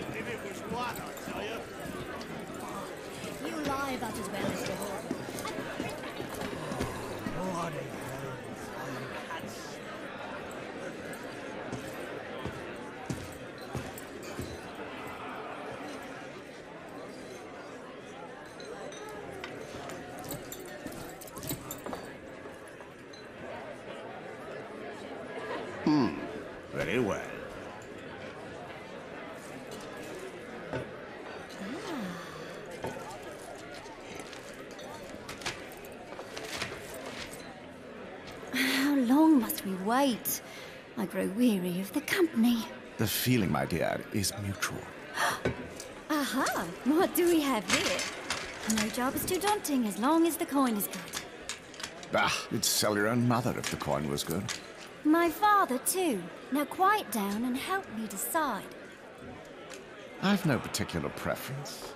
If it was one, I tell you. You lie about as well as you hold. Very well. How long must we wait? I grow weary of the company. The feeling, my dear, is mutual. Aha! What do we have here? No job is too daunting as long as the coin is good. Bah, you'd sell your own mother if the coin was good. My father, too. Now quiet down and help me decide. I've no particular preference.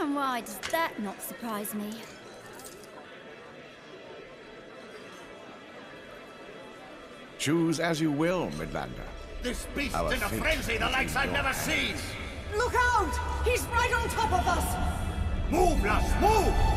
And why does that not surprise me? Choose as you will, Midlander. This beast's in a frenzy the likes I've never seen! Look out! He's right on top of us! Move, lass, move!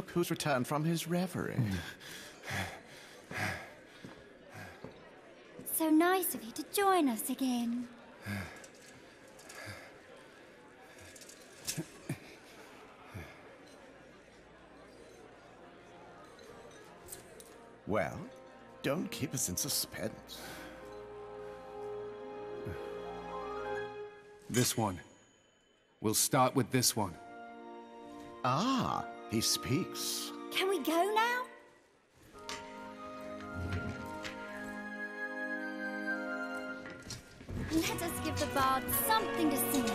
Look who's returned from his reverie. So nice of you to join us again. Well, don't keep us in suspense. This one. We'll start with this one. Ah, he speaks. Can we go now? Let us give the bard something to sing.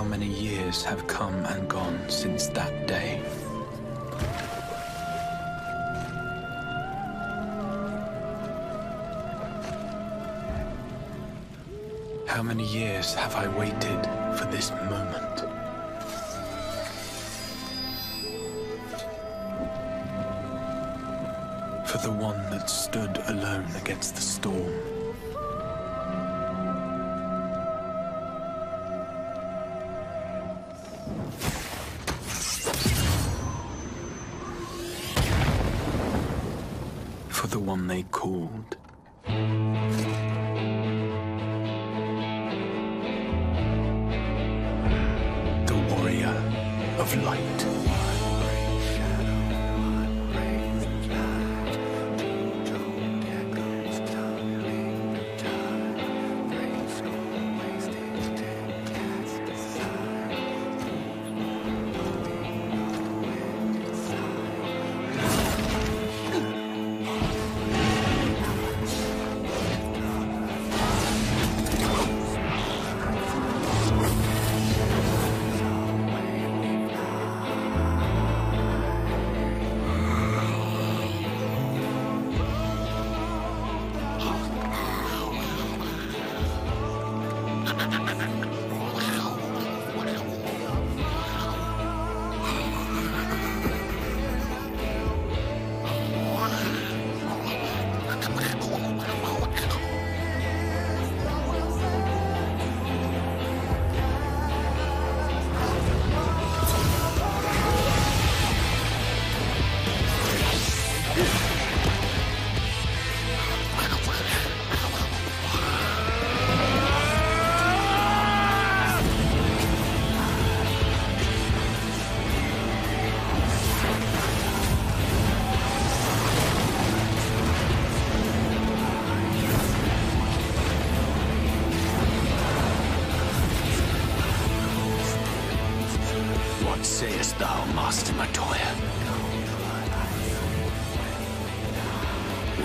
how many years have come and gone since that day. How many years have I waited for this moment? For the one that stood alone against the storm. For the one they called. The warrior of light. What sayest thou, Master Matoya?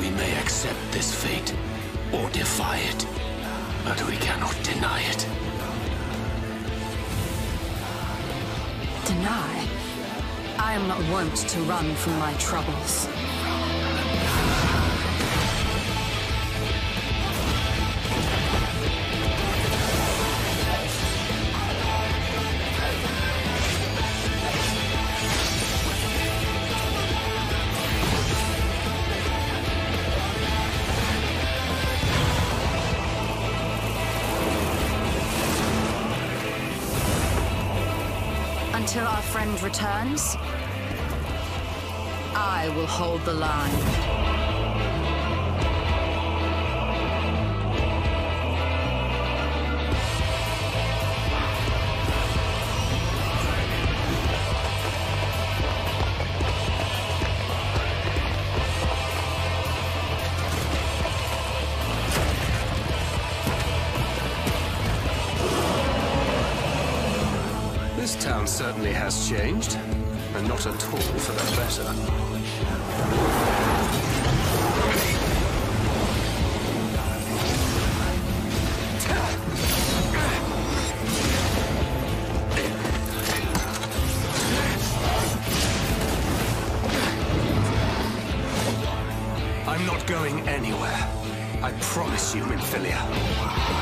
We may accept this fate, or defy it, but we cannot deny it. Deny? I am not wont to run from my troubles. Until our friend returns, I will hold the line. This town certainly has changed, and not at all for the better. I'm not going anywhere. I promise you, Minfilia.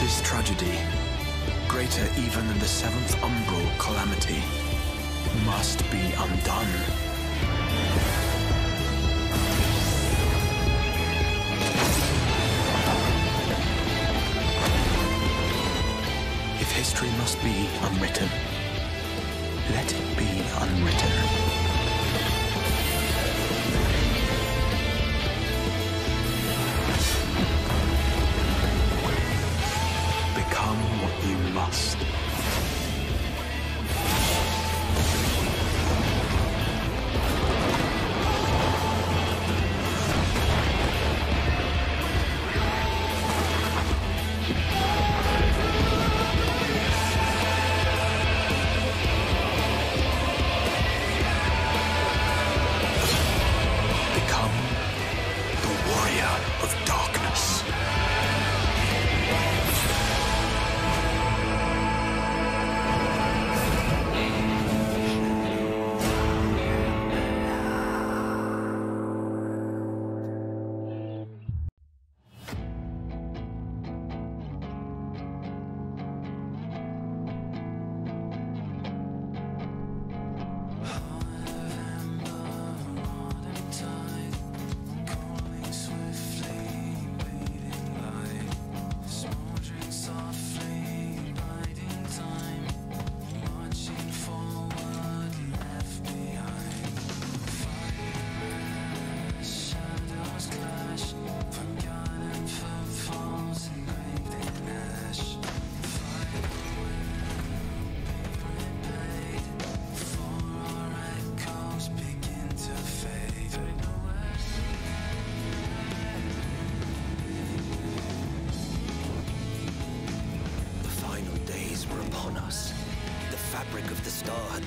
This tragedy, greater even than the 7th Umbral calamity, must be undone. If history must be unwritten, let it be unwritten.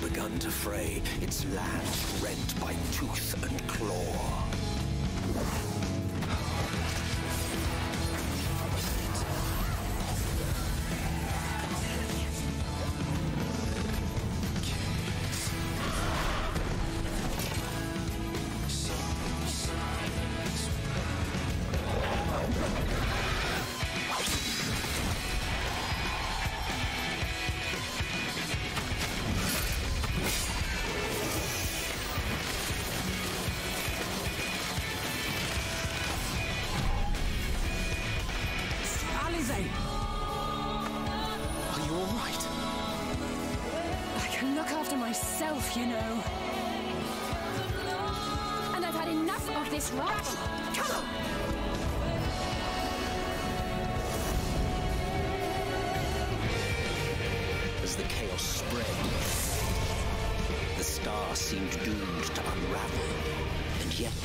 begun to fray, its lands rent by tooth and claw. You know. And I've had enough of this rubbish. Come on! As the chaos spread, the star seemed doomed to unravel. And yet,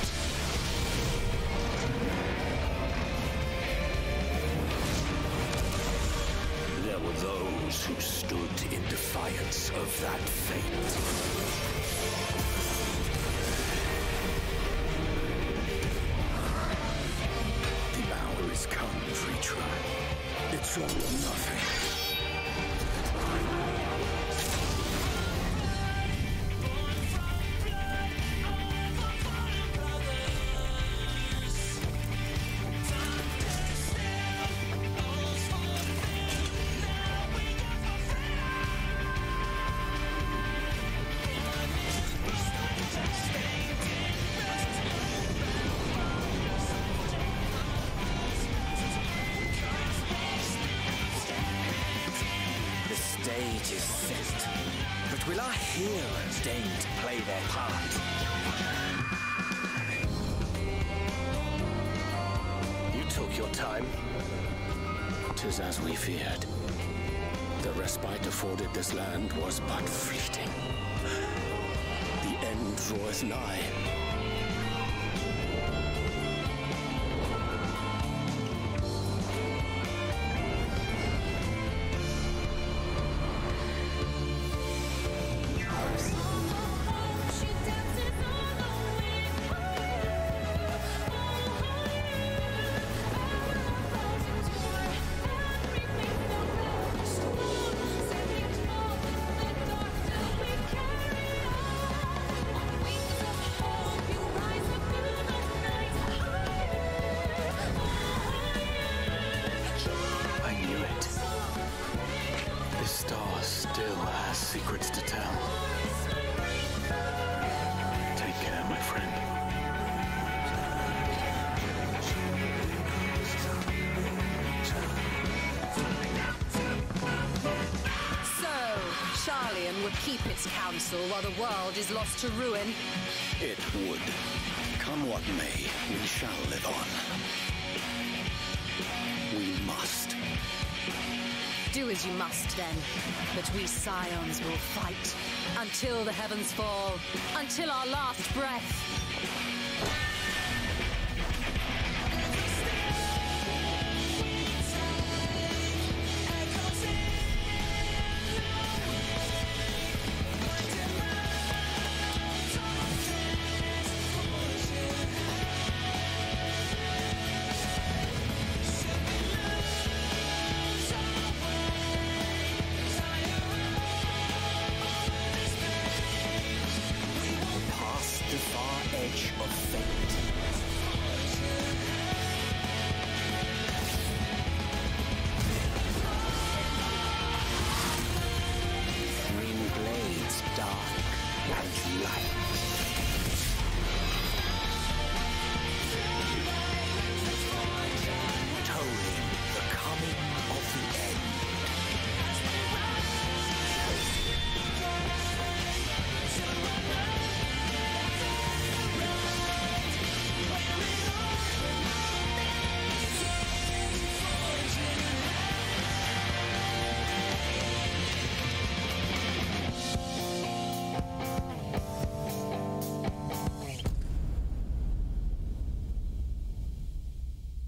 there were those who stood in defiance of that fate. It's all or nothing. Stage is set, but will our heroes deign to play their part? You took your time. 'Tis as we feared. The respite afforded this land was but fleeting. The end draweth nigh. Secrets to tell. Take care, my friend. So, Charlian would keep its counsel while the world is lost to ruin? It would. Come what may, we shall live on. We must. Do as you must, then, but we scions will fight until the heavens fall, until our last breath. Dark and light.